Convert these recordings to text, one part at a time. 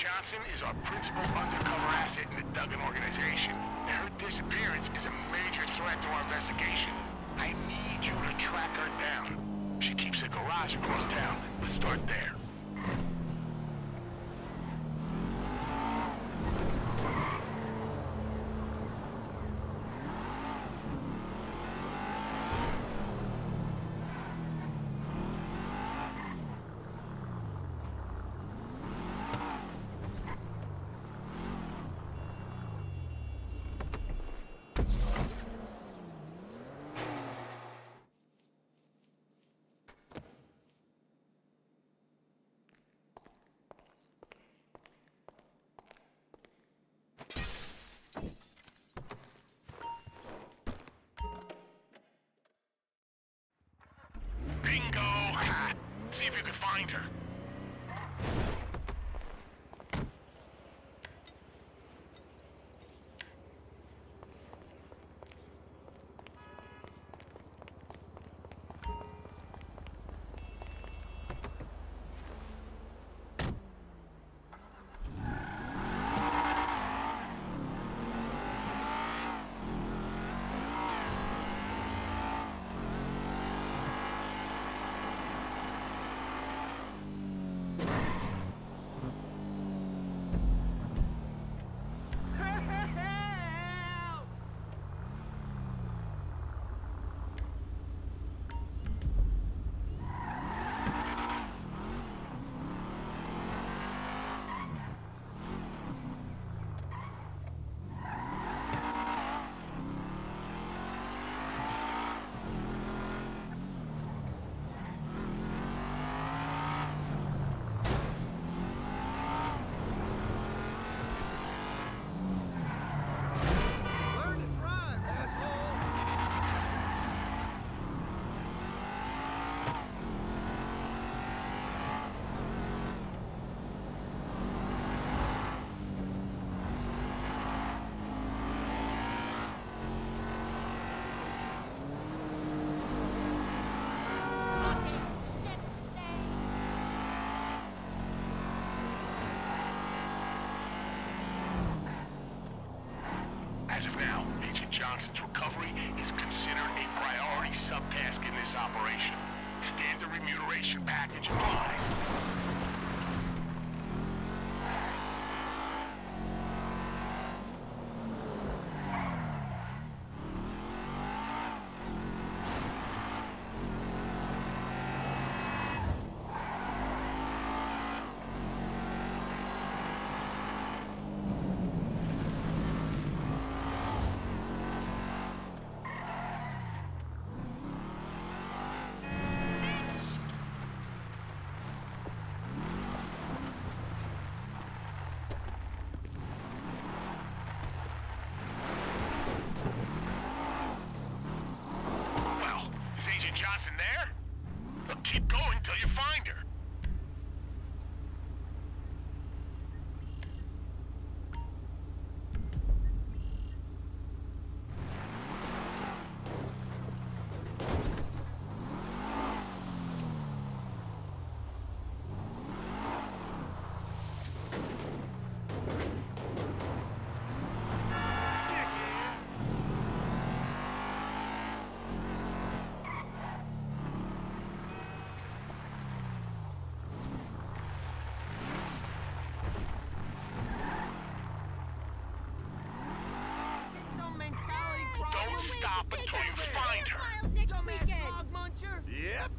Johnson is our principal undercover asset in the Duggan organization. Her disappearance is a major threat to our investigation. I need you to track her down. She keeps a garage across town. Let's start there. See if you can find her. As of now, Agent Johnson's recovery is considered a priority subtask in this operation. Standard remuneration package applies. Johnson there? Look, keep going till you find her. Yep.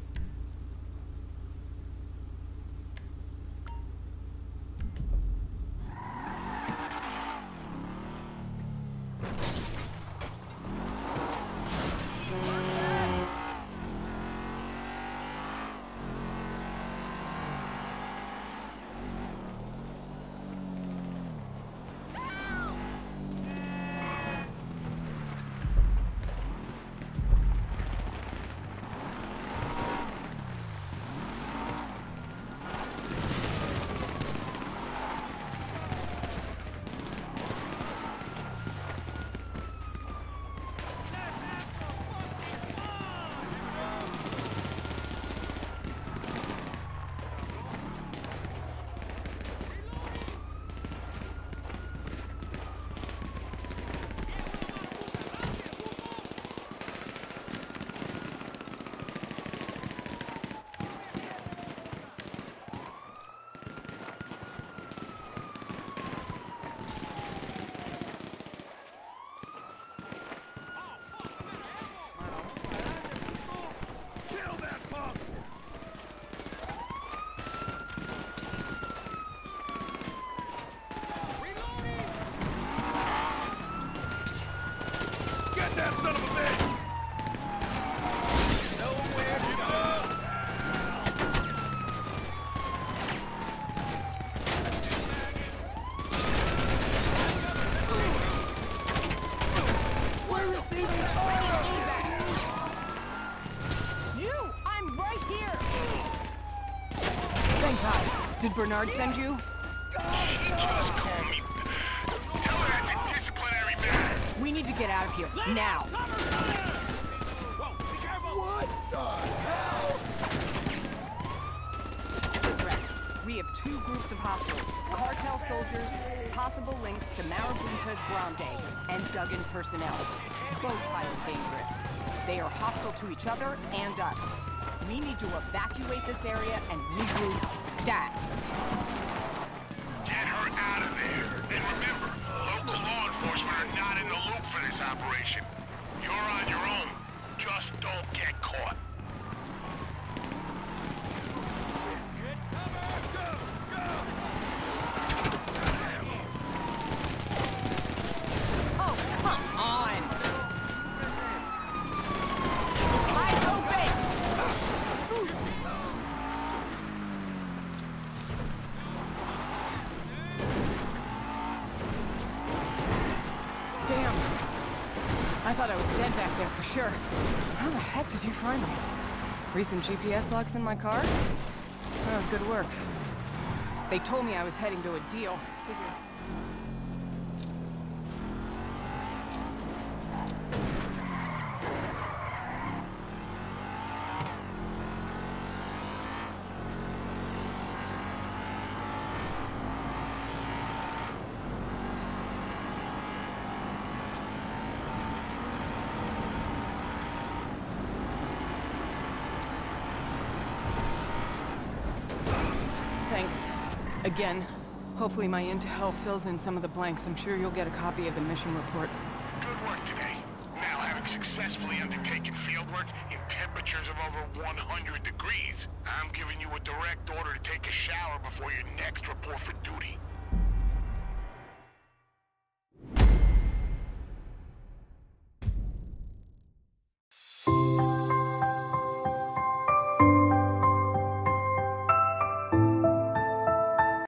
Did Bernard send you? She just called me. Tell her that's a disciplinary matter. We need to get out of here, now. Whoa, be careful. What the hell? It's a wreck. We have two groups of hostiles. Cartel soldiers, possible links to Marabunta Grande, and Duggan personnel. Both highly dangerous. They are hostile to each other and us. We need to evacuate this area and regroup stat. Get her out of there. And remember, local law enforcement are not in the loop for this operation. You're on your own. Just don't get caught. I thought I was dead back there for sure. How the heck did you find me? Recent GPS logs in my car? That was good work. They told me I was heading to a deal. Figured... Thanks. Again. Hopefully my intel fills in some of the blanks. I'm sure you'll get a copy of the mission report. Good work today. Now, having successfully undertaken fieldwork in temperatures of over 100 degrees, I'm giving you a direct order to take a shower before your next report for duty.